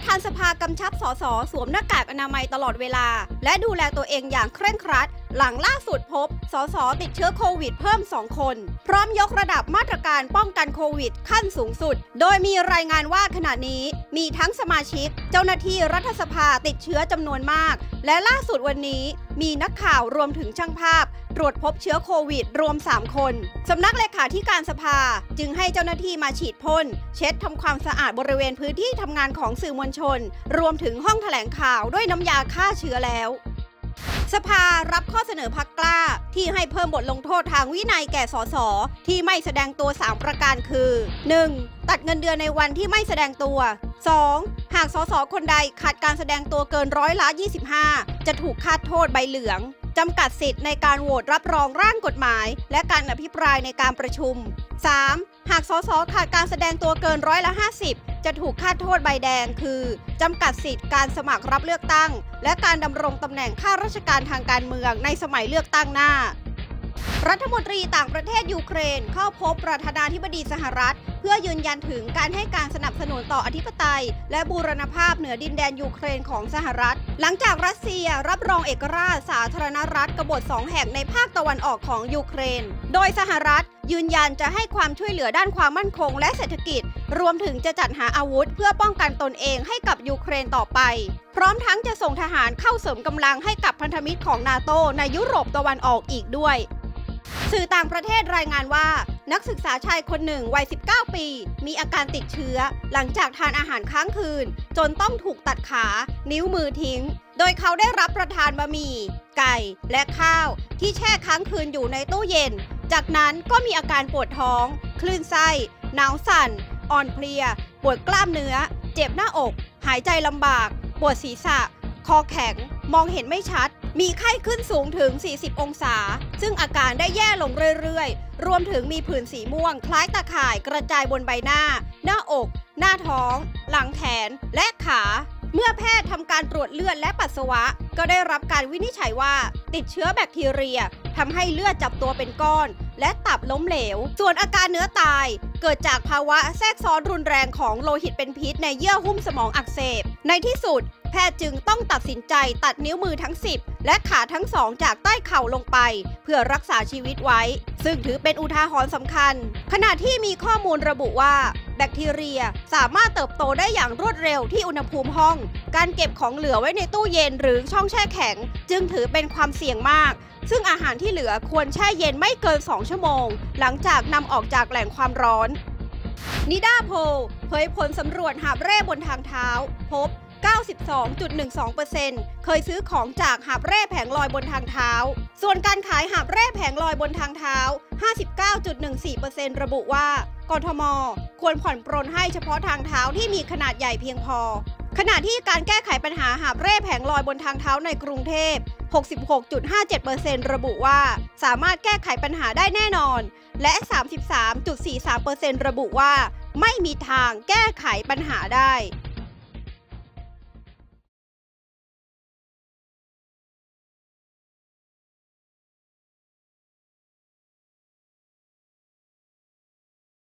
ประธานสภากำชับสสสวมหน้ากากอนามัยตลอดเวลาและดูแลตัวเองอย่างเคร่งครัดหลังล่าสุดพบสสติดเชื้อโควิดเพิ่ม2คนพร้อมยกระดับมาตรการป้องกันโควิดขั้นสูงสุดโดยมีรายงานว่าขณะนี้มีทั้งสมาชิกเจ้าหน้าที่รัฐสภาติดเชื้อจำนวนมากและล่าสุดวันนี้มีนักข่าวรวมถึงช่างภาพตรวจพบเชื้อโควิดรวม3คนสำนักเลขาธิการสภาจึงให้เจ้าหน้าที่มาฉีดพ่นเช็ดทำความสะอาดบริเวณพื้นที่ทำงานของสื่อมวลชนรวมถึงห้องแถลงข่าวด้วยน้ำยาฆ่าเชื้อแล้วสภารับข้อเสนอพรรคกล้าที่ให้เพิ่มบทลงโทษทางวินัยแก่สสที่ไม่แสดงตัว3ประการคือ 1. ตัดเงินเดือนในวันที่ไม่แสดงตัว 2. หากสสคนใดขาดการแสดงตัวเกิน25%จะถูกคาดโทษใบเหลืองจำกัดสิทธิ์ในการโหวตรับรองร่างกฎหมายและการอภิปรายในการประชุม 3. หากสสขาดการแสดงตัวเกิน50%จะถูกคาดโทษใบแดงคือจำกัดสิทธิ์การสมัครรับเลือกตั้งและการดำรงตำแหน่งข้าราชการทางการเมืองในสมัยเลือกตั้งหน้ารัฐมนตรีต่างประเทศยูเครนเข้าพบประธานาธิบดีสหรัฐเพื่อยืนยันถึงการให้การสนับสนุนต่ออธิปไตยและบูรณภาพเหนือดินแดนยูเครนของสหรัฐหลังจากรัสเซียรับรองเอกราชสาธารณรัฐกบฏ2แห่งในภาคตะวันออกของยูเครนโดยสหรัฐยืนยันจะให้ความช่วยเหลือด้านความมั่นคงและเศรษฐกิจรวมถึงจะจัดหาอาวุธเพื่อป้องกันตนเองให้กับยูเครนต่อไปพร้อมทั้งจะส่งทหารเข้าเสริมกำลังให้กับพันธมิตรของนาโตในยุโรปตะวันออกอีกด้วยสื่อต่างประเทศรายงานว่านักศึกษาชายคนหนึ่งวัย19ปีมีอาการติดเชื้อหลังจากทานอาหารค้างคืนจนต้องถูกตัดขานิ้วมือทิ้งโดยเขาได้รับประทานบะหมี่ไก่และข้าวที่แช่ค้างคืนอยู่ในตู้เย็นจากนั้นก็มีอาการปวดท้องคลื่นไส้หนาวสั่นอ่อนเพลียปวดกล้ามเนื้อเจ็บหน้าอกหายใจลำบากปวดศีรษะคอแข็งมองเห็นไม่ชัดมีไข้ขึ้นสูงถึง40องศาซึ่งอาการได้แย่ลงเรื่อยๆรวมถึงมีผื่นสีม่วงคล้ายตาข่ายกระจายบนใบหน้าหน้าอกหน้าท้องหลังแขนและขาเมื่อแพทย์ทำการตรวจเลือดและปัสสาวะก็ได้รับการวินิจฉัยว่าติดเชื้อแบคทีเรียทำให้เลือดจับตัวเป็นก้อนและตับล้มเหลวส่วนอาการเนื้อตายเกิดจากภาวะแทรกซ้อนรุนแรงของโลหิตเป็นพิษในเยื่อหุ้มสมองอักเสบในที่สุดแพทย์จึงต้องตัดสินใจตัดนิ้วมือทั้ง10และขาทั้ง2จากใต้เข่าลงไปเพื่อรักษาชีวิตไว้ซึ่งถือเป็นอุทาหรณ์สำคัญขณะที่มีข้อมูลระบุว่าแบคทีเรียสามารถเติบโตได้อย่างรวดเร็วที่อุณหภูมิห้องการเก็บของเหลือไว้ในตู้เย็นหรือช่องแช่แข็งจึงถือเป็นความเสี่ยงมากซึ่งอาหารที่เหลือควรแช่เย็นไม่เกิน2ชั่วโมงหลังจากนำออกจากแหล่งความร้อนนิด้าโพลเผยผลสำรวจหาบเร่บนทางเท้าพบ 92.12% เคยซื้อของจากหาบเร่แผงลอยบนทางเท้าส่วนการขายหาบเร่แผงลอยบนทางเท้า 59.14% ระบุว่ากทม.ควรผ่อนปรนให้เฉพาะทางเท้าที่มีขนาดใหญ่เพียงพอขณะที่การแก้ไขปัญหาหาบเร่แผงลอยบนทางเท้าในกรุงเทพ 66.57% ระบุว่าสามารถแก้ไขปัญหาได้แน่นอนและ 33.43% ระบุว่าไม่มีทางแก้ไขปัญหาได้